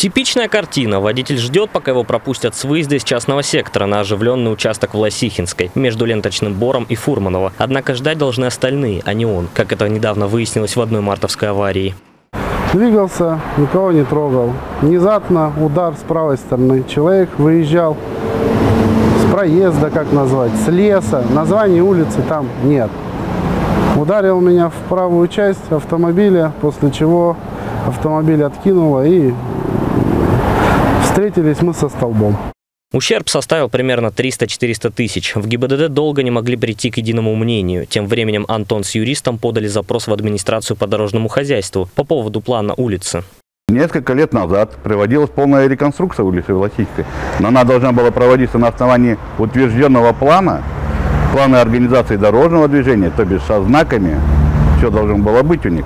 Типичная картина. Водитель ждет, пока его пропустят с выезда из частного сектора на оживленный участок Власихинской, между Ленточным Бором и Фурманова. Однако ждать должны остальные, а не он, как это недавно выяснилось в одной мартовской аварии. Двигался, никого не трогал. Внезапно удар с правой стороны. Человек выезжал с проезда, как назвать, с леса. Названия улицы там нет. Ударил меня в правую часть автомобиля, после чего автомобиль откинуло и... Встретились мы со столбом. Ущерб составил примерно 300-400 тысяч. В ГИБДД долго не могли прийти к единому мнению. Тем временем Антон с юристом подали запрос в администрацию по дорожному хозяйству по поводу плана улицы. Несколько лет назад проводилась полная реконструкция улицы Власихинской. Но она должна была проводиться на основании утвержденного плана организации дорожного движения, то бишь со знаками. Все должно было быть у них.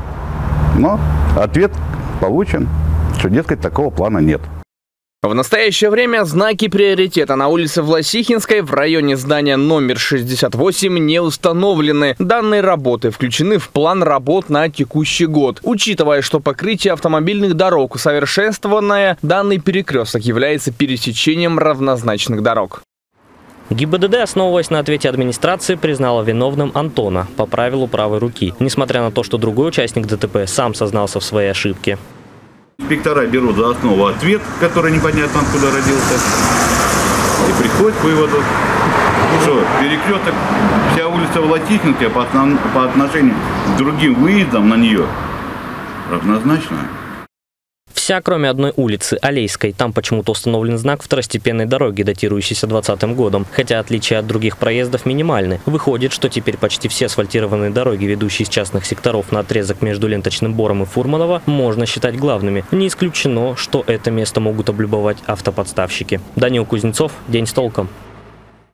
Но ответ получен, что, дескать, такого плана нет. В настоящее время знаки приоритета на улице Власихинской в районе здания номер 68 не установлены. Данные работы включены в план работ на текущий год. Учитывая, что покрытие автомобильных дорог усовершенствованное, данный перекресток является пересечением равнозначных дорог. ГИБДД, основываясь на ответе администрации, признала виновным Антона по правилу правой руки, несмотря на то, что другой участник ДТП сам сознался в своей ошибке. Инспектора берут за основу ответ, который непонятно откуда родился, и приходят к выводу, что перекресток, вся улица Власихинская по отношению к другим выездам на нее равнозначна. Вся, кроме одной улицы, Алейской. Там почему-то установлен знак второстепенной дороги, датирующийся 2020 годом. Хотя отличия от других проездов минимальны. Выходит, что теперь почти все асфальтированные дороги, ведущие из частных секторов на отрезок между Ленточным Бором и Фурманова, можно считать главными. Не исключено, что это место могут облюбовать автоподставщики. Данил Кузнецов, «День с толком».